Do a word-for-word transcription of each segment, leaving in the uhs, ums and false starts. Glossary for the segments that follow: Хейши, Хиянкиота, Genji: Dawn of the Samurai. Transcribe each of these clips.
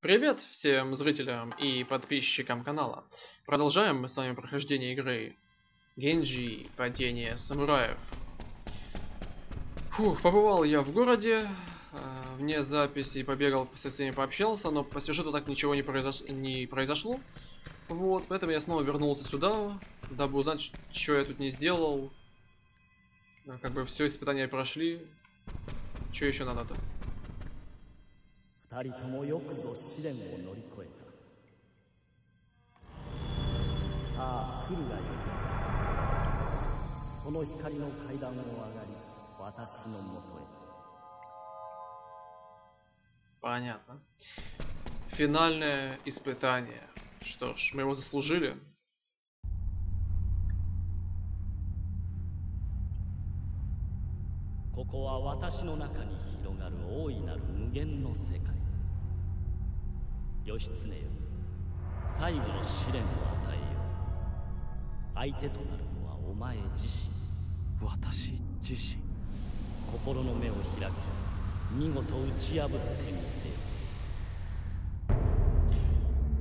Привет всем зрителям и подписчикам канала. Продолжаем мы с вами прохождение игры Генджи: Падение самураев. Фух, побывал я в городе, э, вне записи побегал, со всеми пообщался, но по сюжету так ничего не, произош... не произошло. Вот, поэтому я снова вернулся сюда, дабы узнать, что я тут не сделал. Как бы все испытания прошли. Что еще надо-то? Понятно. Финальное испытание. Что ж, мы его заслужили.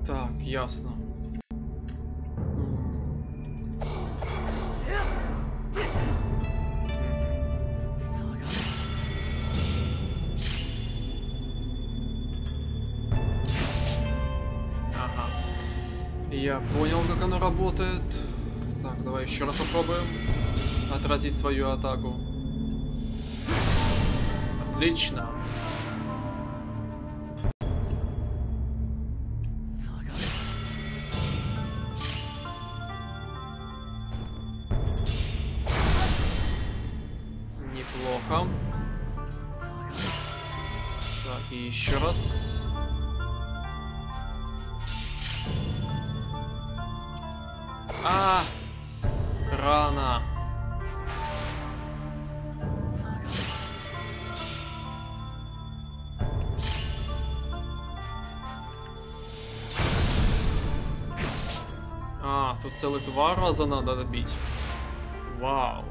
Так, ясно. Я понял, как оно работает. Так, давай еще раз попробуем отразить свою атаку. Отлично. Неплохо. Так, и еще раз. А, рано. А, тут целых два раза надо добить. Вау.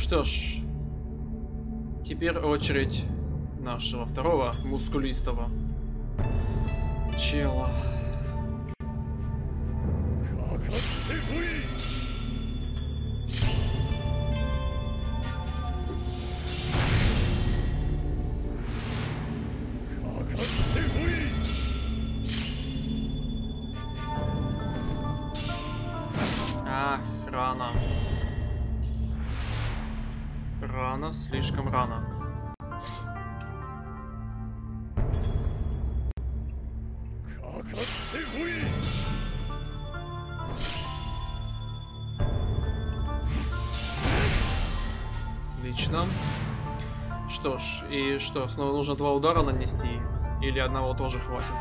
Что ж, теперь очередь нашего второго мускулистого чела. Ах, рано. Рано, слишком рано. Отлично. Что ж, и что, снова нужно два удара нанести? Или одного тоже хватит?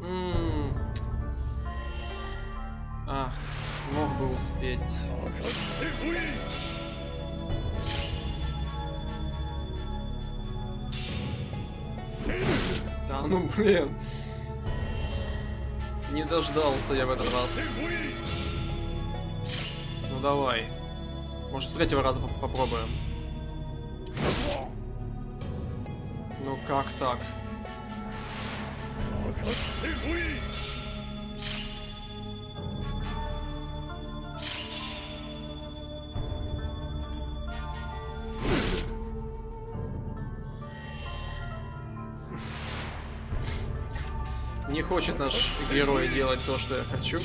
М-м-м. Ах, мог бы успеть. Да ну блин. Не дождался я в этот раз. Ну давай. Может с третьего раза попробуем. Ну как так? Не хочет наш герой делать то, что я хочу.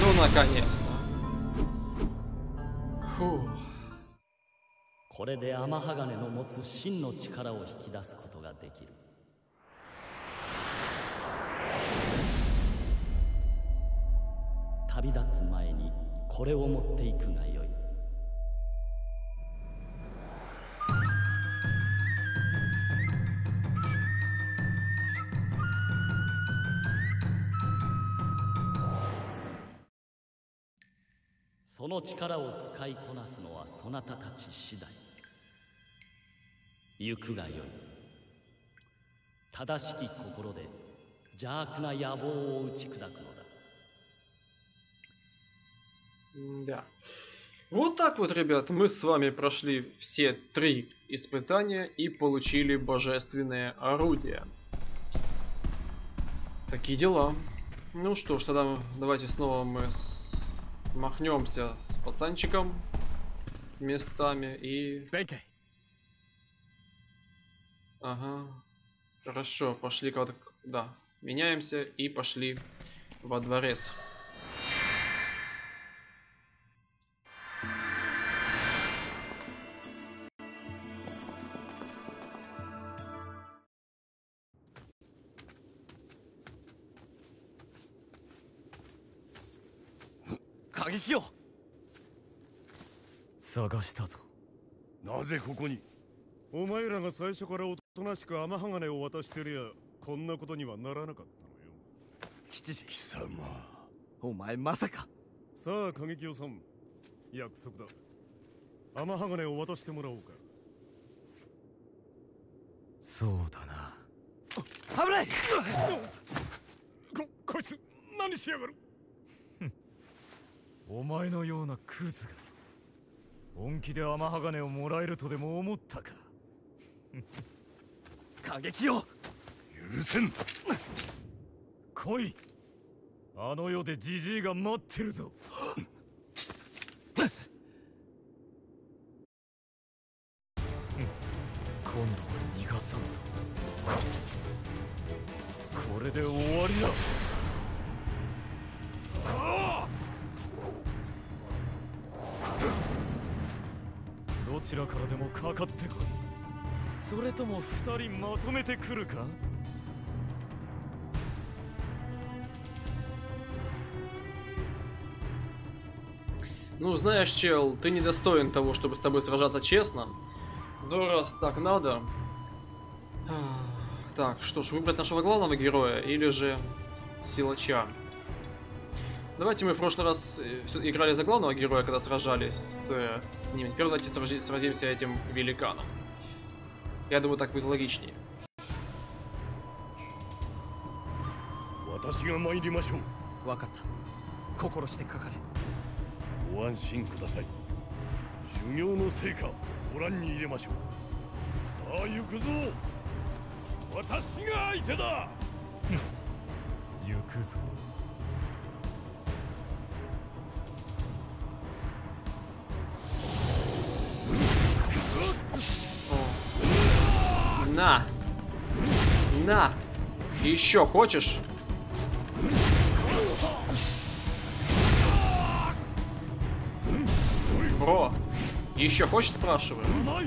Ну, наконец-то. Фух. Да. Вот так вот, ребят, мы с вами прошли все три испытания и получили божественное орудие. Такие дела. Ну что ж, тогда давайте снова мы с... махнемся с пацанчиком местами и... Ага. Хорошо, пошли как-то... Да, меняемся и пошли во дворец. Ну, знаешь, чел, ты недостоин того, чтобы с тобой сражаться честно. Но раз так надо... Так, что ж, выбрать нашего главного героя или же силача? Давайте мы в прошлый раз играли за главного героя, когда сражались с ним. Теперь давайте сразимся этим великаном. Я думаю, так будет логичнее. На! На! Еще хочешь? Бро! Еще хочешь, спрашиваю? На!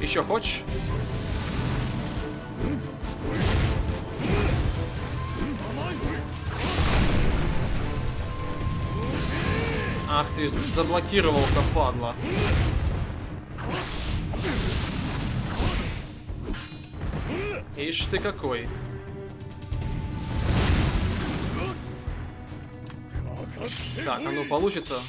Еще хочешь? Ах ты, заблокировался, падла. Ишь ты какой. Так, оно получится.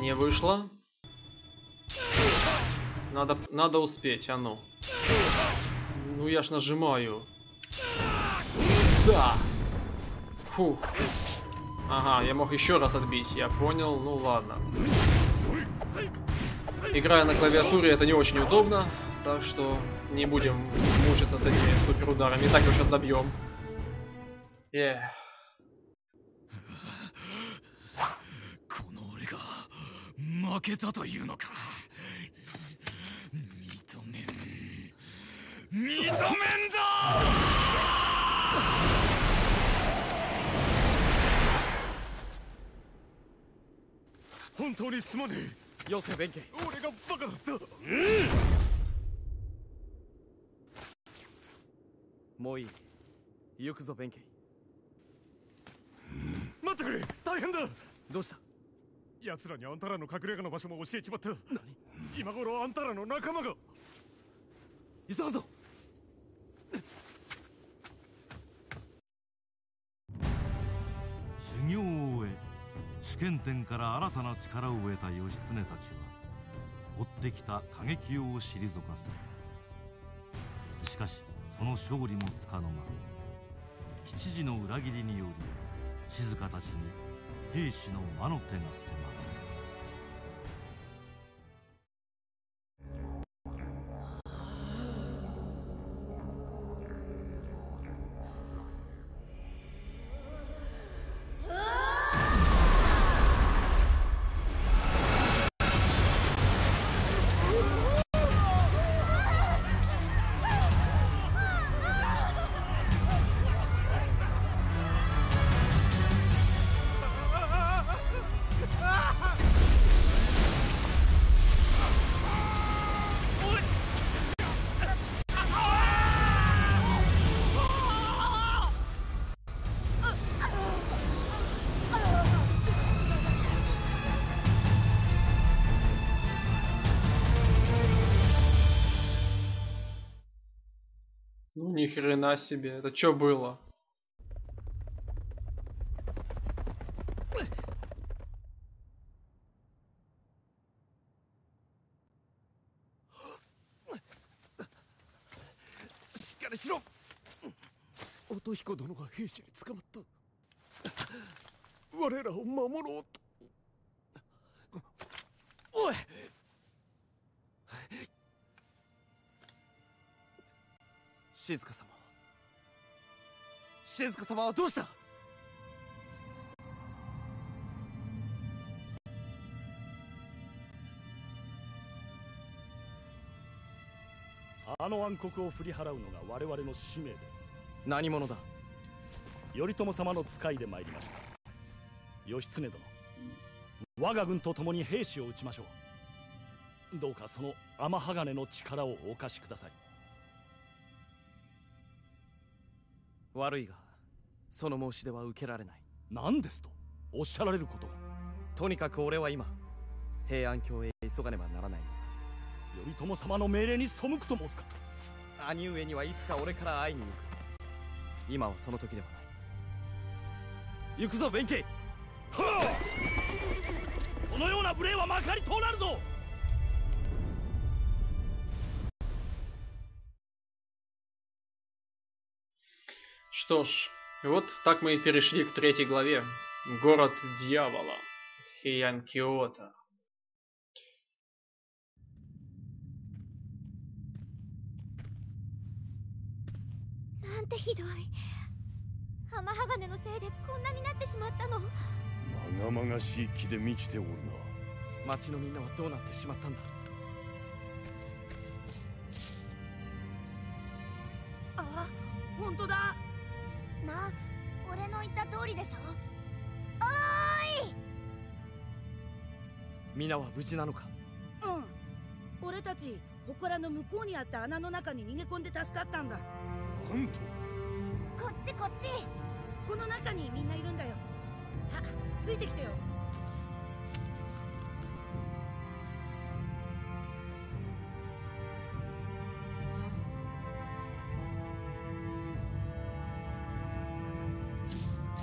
Не вышло. Надо, надо успеть, а ну. Ну я ж нажимаю. Да. Фух. Ага, я мог еще раз отбить. Я понял, ну ладно. Играя на клавиатуре, это не очень удобно. Так что не будем мучиться с этими суперударами. И так его сейчас добьем. Yeah. Ни хрена себе, это что было? Варый, その申し出は受けられない。何ですとおっしゃられることが。とにかく俺は今平安京へ急がねばならない。頼朝様の命令に背くと申すか。兄上にはいつか俺から会いに行く。今はその時ではない。行くぞ弁慶。このような無礼はまかり通らぬぞ。 Что ж, вот так мы и перешли к третьей главе. Город дьявола. Хиянкиота. Ага, な、俺の言った通りでしょ。おーい。みんなは無事なのか。うん。俺たち祠の向こうにあった穴の中に逃げ込んで助かったんだ。なんと。こっちこっち。この中にみんないるんだよ。さ、ついてきてよ。 Эй,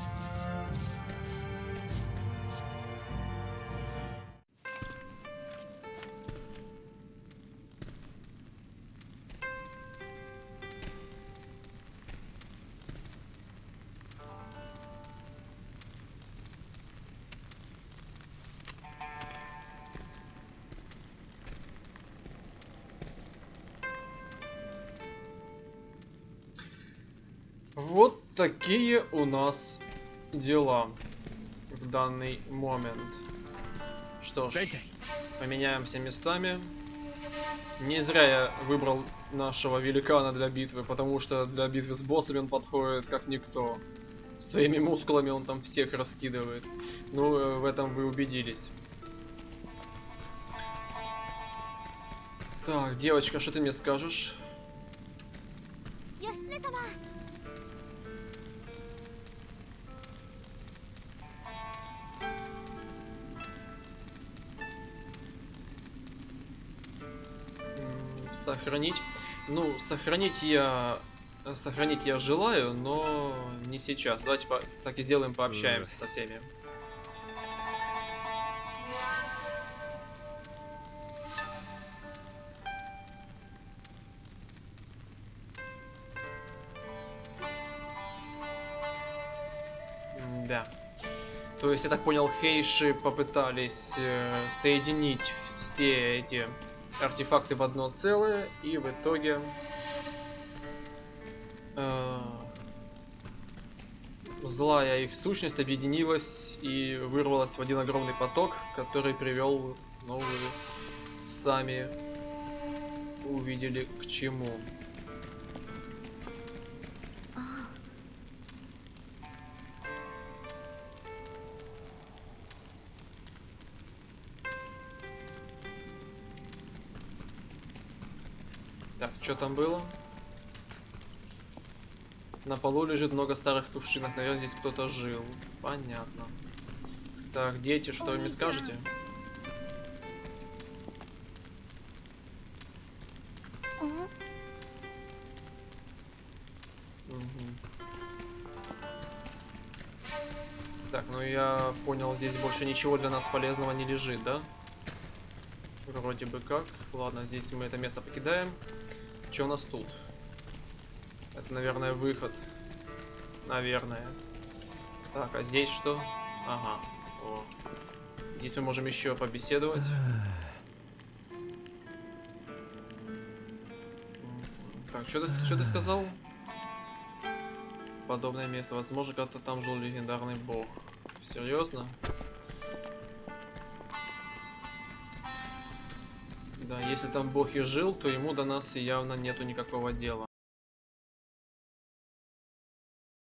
Вот такие у нас дела в данный момент. Что ж, поменяемся местами. Не зря я выбрал нашего великана для битвы, потому что для битвы с боссами он подходит как никто. Своими мускулами он там всех раскидывает. Ну, в этом вы убедились. Так, девочка, что ты мне скажешь? Сохранить. Ну, сохранить я... Сохранить я желаю, но не сейчас. Давайте по... так и сделаем, пообщаемся со всеми. Да. То есть, я так понял, Хейши попытались э, соединить все эти артефакты в одно целое, и в итоге э, злая их сущность объединилась и вырвалась в один огромный поток, который привел, ну, вы сами увидели к чему. Что там было? На полу лежит много старых кувшинок. Наверное, здесь кто-то жил. Понятно. Так, дети, что вы мне скажете? Угу. Так, ну я понял, здесь больше ничего для нас полезного не лежит, да? Вроде бы как. Ладно, здесь мы это место покидаем. Что у нас тут? Это, наверное, выход. Наверное. Так, а здесь что? Ага. О. Здесь мы можем еще побеседовать. Так, что ты, что ты сказал? Подобное место. Возможно, как-то там жил легендарный бог. Серьезно? Да, если там бог и жил, то ему до нас явно нету никакого дела.